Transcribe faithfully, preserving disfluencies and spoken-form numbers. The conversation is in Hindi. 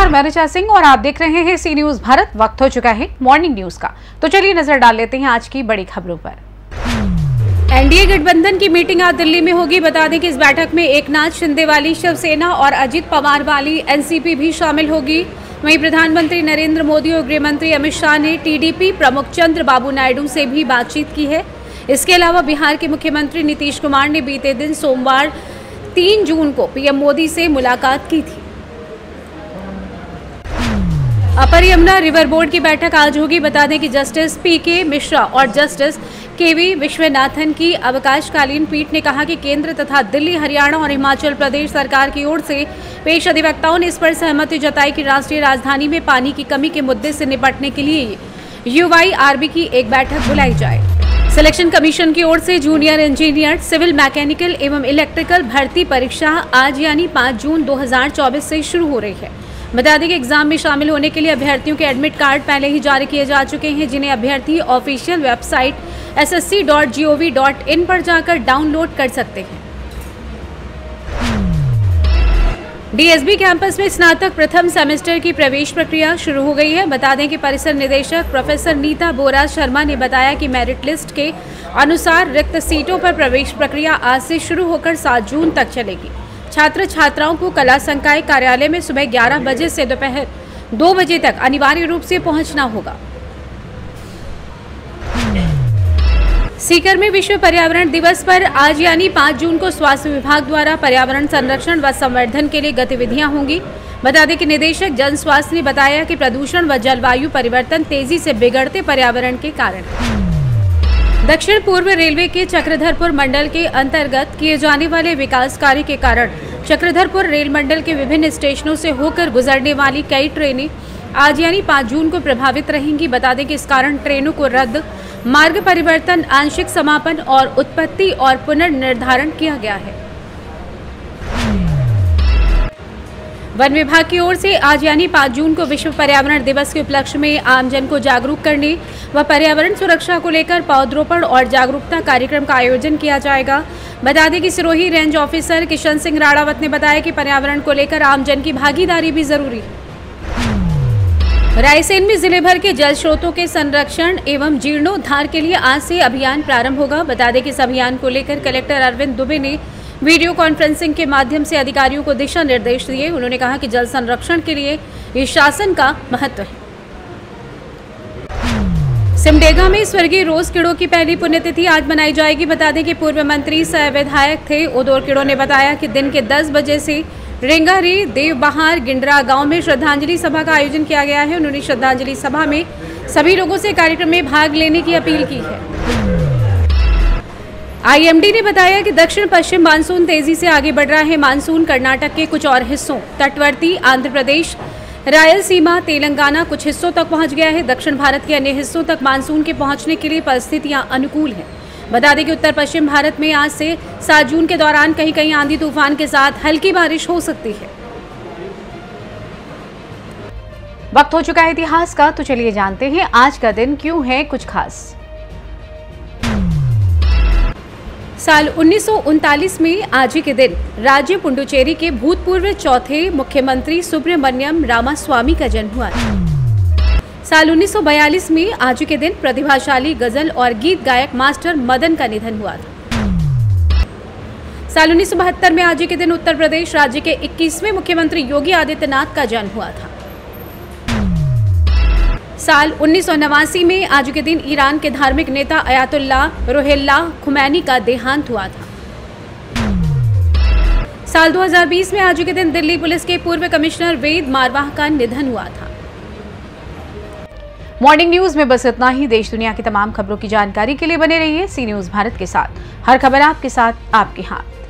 नमस्कार, मैं ऋचा सिंह और आप देख रहे हैं सी न्यूज भारत। वक्त हो चुका है मॉर्निंग न्यूज का, तो चलिए नजर डाल लेते हैं आज की बड़ी खबरों पर। एनडीए गठबंधन की मीटिंग आज दिल्ली में होगी। बता दें कि इस बैठक में एकनाथ शिंदे वाली शिवसेना और अजीत पवार वाली एनसीपी भी शामिल होगी। वहीं प्रधानमंत्री नरेंद्र मोदी और गृह मंत्री अमित शाह ने टीडीपी प्रमुख चंद्रबाबू नायडू से भी बातचीत की है। इसके अलावा बिहार के मुख्यमंत्री नीतीश कुमार ने बीते दिन सोमवार तीन जून को पीएम मोदी से मुलाकात की थी। अपर यमुना रिवर बोर्ड की बैठक आज होगी। बता दें कि जस्टिस पीके मिश्रा और जस्टिस केवी विश्वनाथन की अवकाशकालीन पीठ ने कहा कि केंद्र तथा दिल्ली, हरियाणा और हिमाचल प्रदेश सरकार की ओर से पेश अधिवक्ताओं ने इस पर सहमति जताई कि राष्ट्रीय राजधानी में पानी की कमी के मुद्दे से निपटने के लिए यूआईआरबी की एक बैठक बुलाई जाए। सिलेक्शन कमीशन की ओर से जूनियर इंजीनियर, सिविल, मैकेनिकल एवं इलेक्ट्रिकल भर्ती परीक्षा आज यानी पाँच जून दो हज़ार चौबीस से शुरू हो रही है। बता दें कि एग्जाम में शामिल होने के लिए अभ्यर्थियों के एडमिट कार्ड पहले ही जारी किए जा चुके हैं, जिन्हें अभ्यर्थी official website S S C dot G O V dot in पर जाकर डाउनलोड कर सकते हैं। डीएसबी कैंपस में स्नातक प्रथम सेमेस्टर की प्रवेश प्रक्रिया शुरू हो गई है। बता दें कि परिसर निदेशक प्रोफेसर नीता बोरा शर्मा ने बताया कि मेरिट लिस्ट के अनुसार रिक्त सीटों पर प्रवेश प्रक्रिया आज से शुरू होकर सात जून तक चलेगी। छात्र छात्राओं को कला संकाय कार्यालय में सुबह ग्यारह बजे से दोपहर दो बजे तक अनिवार्य रूप से पहुंचना होगा। सीकर में विश्व पर्यावरण दिवस पर आज यानी पाँच जून को स्वास्थ्य विभाग द्वारा पर्यावरण संरक्षण व संवर्धन के लिए गतिविधियां होंगी। बता दें कि निदेशक जन स्वास्थ्य ने बताया कि प्रदूषण व जलवायु परिवर्तन तेजी से बिगड़ते पर्यावरण के कारण। दक्षिण पूर्व रेलवे के चक्रधरपुर मंडल के अंतर्गत किए जाने वाले विकास कार्य के कारण चक्रधरपुर रेल मंडल के विभिन्न स्टेशनों से होकर गुजरने वाली कई ट्रेनें आज यानी पाँच जून को प्रभावित रहेंगी। बता दें कि इस कारण ट्रेनों को रद्द, मार्ग परिवर्तन, आंशिक समापन और उत्पत्ति और पुनर्निर्धारण किया गया है। वन विभाग की ओर से आज यानी पाँच जून को विश्व पर्यावरण दिवस के उपलक्ष्य में आमजन को जागरूक करने व पर्यावरण सुरक्षा को लेकर पौधरोपण और जागरूकता कार्यक्रम का आयोजन किया जाएगा। बता दें कि सिरोही रेंज ऑफिसर किशन सिंह राणावत ने बताया कि पर्यावरण को लेकर आमजन की भागीदारी भी जरूरी है। रायसेन में जिले भर के जल स्रोतों के संरक्षण एवं जीर्णोद्धार के लिए आज से अभियान प्रारंभ होगा। बता दें कि इस अभियान को लेकर कलेक्टर अरविंद दुबे ने वीडियो कॉन्फ्रेंसिंग के माध्यम से अधिकारियों को दिशा निर्देश दिए। उन्होंने कहा कि जल संरक्षण के लिए ये शासन का महत्व है। सिमडेगा में स्वर्गीय रोज किड़ो की पहली पुण्यतिथि आज मनाई जाएगी। बता दें कि पूर्व मंत्री सह विधायक थे ओदोर किड़ो ने बताया कि दिन के दस बजे से रेंगारी देवबहार गिंडरा गांव में श्रद्धांजलि सभा का आयोजन किया गया है। उन्होंने श्रद्धांजलि सभा में सभी लोगों से कार्यक्रम में भाग लेने की अपील की है। आईएमडी ने बताया कि दक्षिण पश्चिम मानसून तेजी से आगे बढ़ रहा है। मानसून कर्नाटक के कुछ और हिस्सों, तटवर्ती आंध्र प्रदेश, रायलसीमा, तेलंगाना कुछ हिस्सों तक पहुँच गया है। दक्षिण भारत के अन्य हिस्सों तक मानसून के पहुँचने के लिए परिस्थितियाँ अनुकूल हैं। बता दें कि उत्तर पश्चिम भारत में आज से सात जून के दौरान कहीं कहीं आंधी तूफान के साथ हल्की बारिश हो सकती है। वक्त हो चुका है इतिहास का, तो चलिए जानते हैं आज का दिन क्यों है कुछ खास। साल उन्नीस सौ उनतालीस में आज ही के दिन राज्य पुडुचेरी के भूतपूर्व चौथे मुख्यमंत्री सुब्रमण्यम रामास्वामी का जन्म हुआ। साल उन्नीस सौ बयालीस में आज के दिन प्रतिभाशाली गजल और गीत गायक मास्टर मदन का निधन हुआ था। साल उन्नीस सौ बहत्तर में आज के दिन उत्तर प्रदेश राज्य के इक्कीसवें मुख्यमंत्री योगी आदित्यनाथ का जन्म हुआ था। साल उन्नीस सौ नवासी में आज के दिन ईरान के धार्मिक नेता अयातुल्ला खुमैनी का देहांत हुआ था। साल दो हज़ार बीस में आज के दिन दिल्ली पुलिस के पूर्व कमिश्नर वेद मारवाह का निधन हुआ था। मॉर्निंग न्यूज में बस इतना ही। देश दुनिया की तमाम खबरों की जानकारी के लिए बने रहिए सी न्यूज भारत के साथ। हर खबर आपके साथ, आपके हाथ।